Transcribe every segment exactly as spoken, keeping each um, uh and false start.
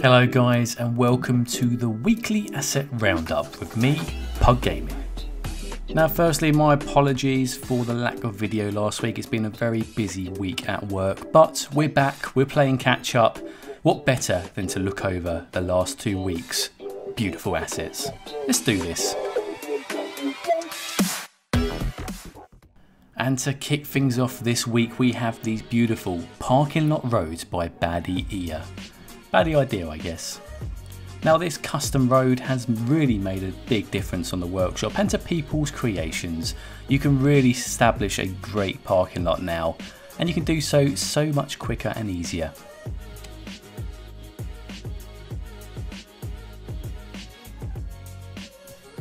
Hello guys, and welcome to the weekly asset roundup with me, PugGaming. Now firstly, my apologies for the lack of video last week. It's been a very busy week at work, but we're back, we're playing catch up. What better than to look over the last two weeks' beautiful assets. Let's do this. And to kick things off this week, we have these beautiful parking lot roads by Baddy Ea. Baddy idea, I guess. Now this custom road has really made a big difference on the workshop and to people's creations. You can really establish a great parking lot now, and you can do so so much quicker and easier.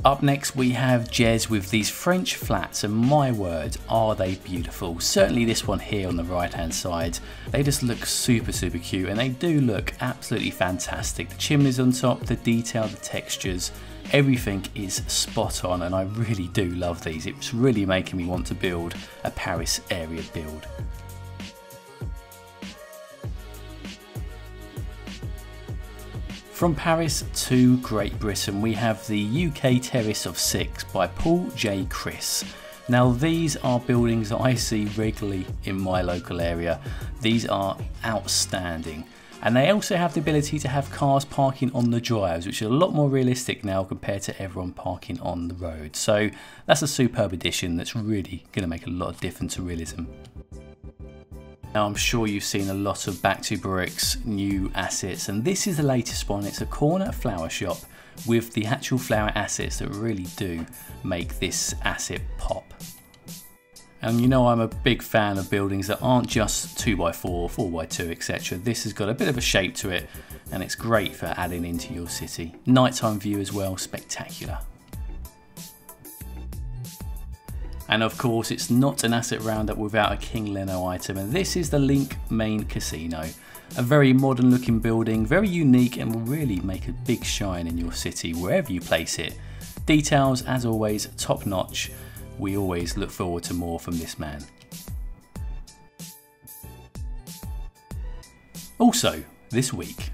Up next we have Jez with these French flats, and my word, are they beautiful. Certainly this one here on the right hand side. They just look super super cute, and they do look absolutely fantastic. The chimneys on top, the detail, the textures, everything is spot on, and I really do love these. It's really making me want to build a Paris area build. From Paris to Great Britain, we have the U K Terrace of Six by Paul J. Chris. Now these are buildings that I see regularly in my local area. These are outstanding. And they also have the ability to have cars parking on the drives, which is a lot more realistic now compared to everyone parking on the road. So that's a superb addition that's really going to make a lot of difference to realism. Now I'm sure you've seen a lot of Back to Bricks new assets, and this is the latest one. It's a corner flower shop with the actual flower assets that really do make this asset pop. And you know I'm a big fan of buildings that aren't just two by four, four by two, et cetera. This has got a bit of a shape to it, and it's great for adding into your city. Nighttime view as well, spectacular. And of course, it's not an asset roundup without a King Leno item, and this is the Link Main Casino. A very modern looking building, very unique, and will really make a big shine in your city wherever you place it. Details, as always, top notch. We always look forward to more from this man. Also, this week.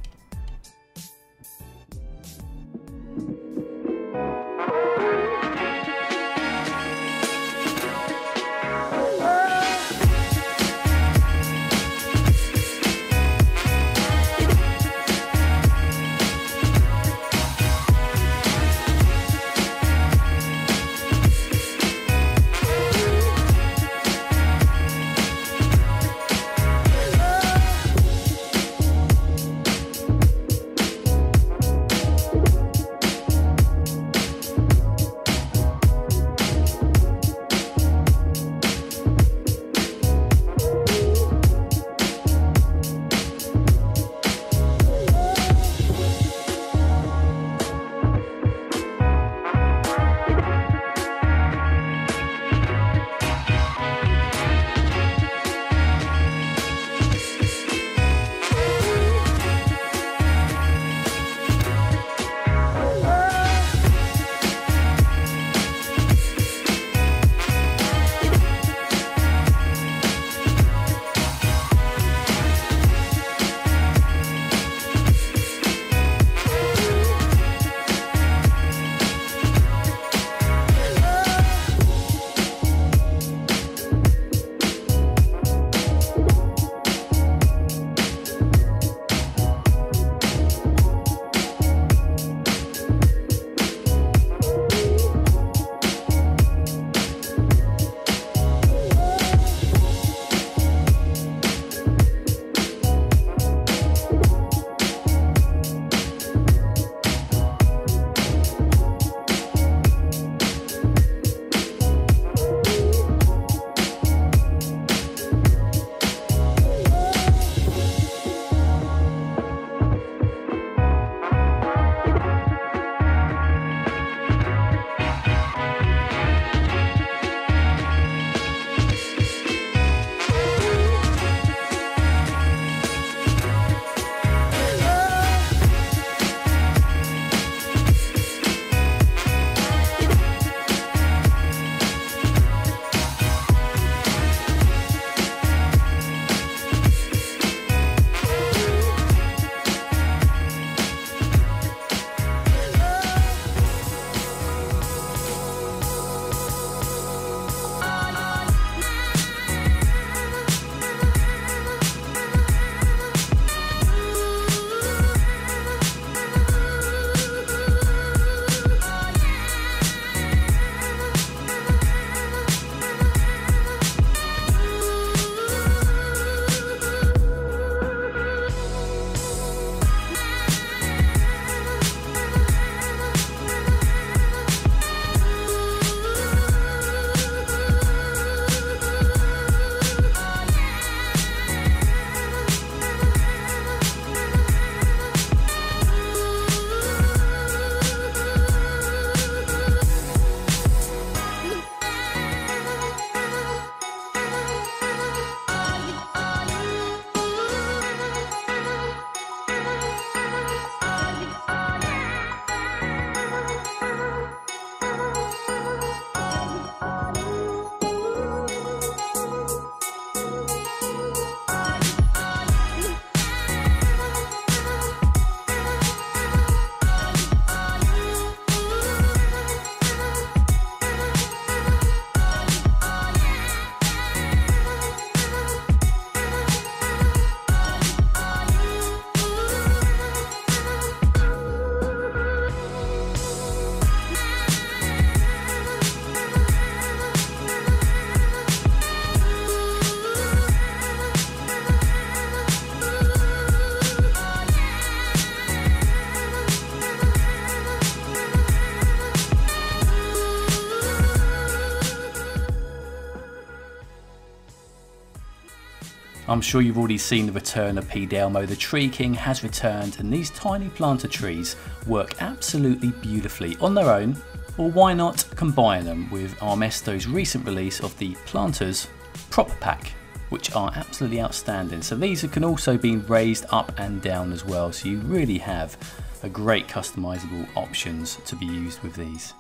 I'm sure you've already seen the return of P Delmo. The Tree King has returned, and these tiny planter trees work absolutely beautifully on their own, or why not combine them with Armesto's recent release of the Planters Prop Pack, which are absolutely outstanding. So these can also be raised up and down as well, so you really have a great customizable options to be used with these.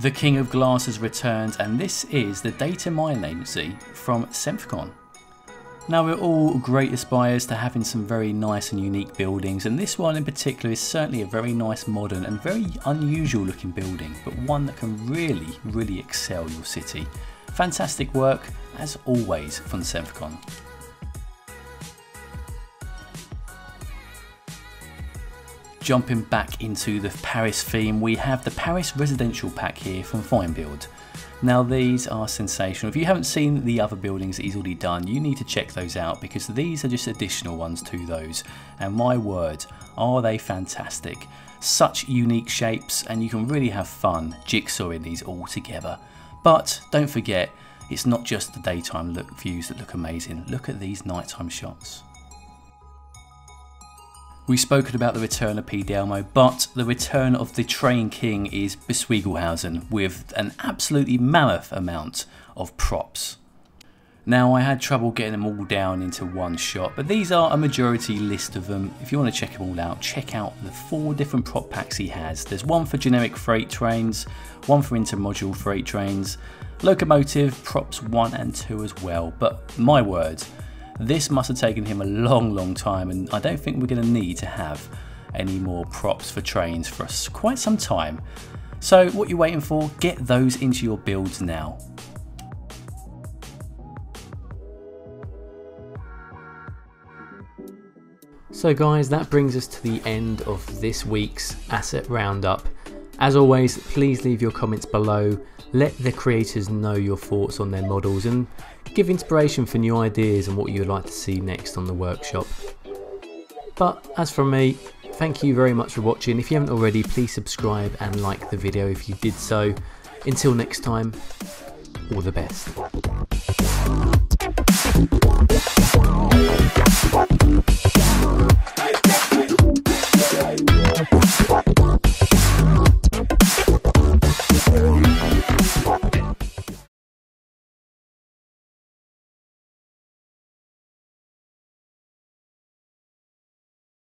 The King of Glass has returned, and this is the Data Mine Agency from Semficon. Now, we're all great aspirers to having some very nice and unique buildings, and this one in particular is certainly a very nice, modern and very unusual looking building, but one that can really, really excel your city. Fantastic work as always from Semficon. Jumping back into the Paris theme, we have the Paris Residential Pack here from FineBuild. Now, these are sensational. If you haven't seen the other buildings that he's already done, you need to check those out, because these are just additional ones to those, and my word, are they fantastic. Such unique shapes, and you can really have fun jigsawing these all together. But don't forget, it's not just the daytime look views that look amazing. Look at these nighttime shots. We've spoken about the return of P Delmo, but the return of the Train King is Biswiegelhausen with an absolutely mammoth amount of props. Now, I had trouble getting them all down into one shot, but these are a majority list of them. If you want to check them all out, check out the four different prop packs he has. There's one for generic freight trains, one for intermodal freight trains, locomotive, props one and two as well, but my word, this must have taken him a long, long time, and I don't think we're going to need to have any more props for trains for us quite some time. So what you're waiting for, get those into your builds now. So guys, that brings us to the end of this week's Asset Roundup. As always, please leave your comments below, let the creators know your thoughts on their models, and give inspiration for new ideas and what you would like to see next on the workshop. But as from me, thank you very much for watching. If you haven't already, please subscribe and like the video if you did so. Until next time, all the best.